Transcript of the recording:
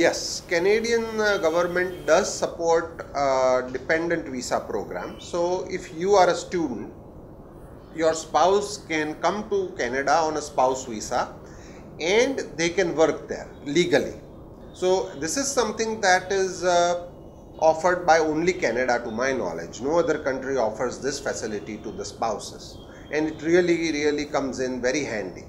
Yes, Canadian government does support dependent visa program. So if you are a student, your spouse can come to Canada on a spouse visa and they can work there legally. So this is something that is offered by only Canada to my knowledge. No other country offers this facility to the spouses, and it really comes in very handy.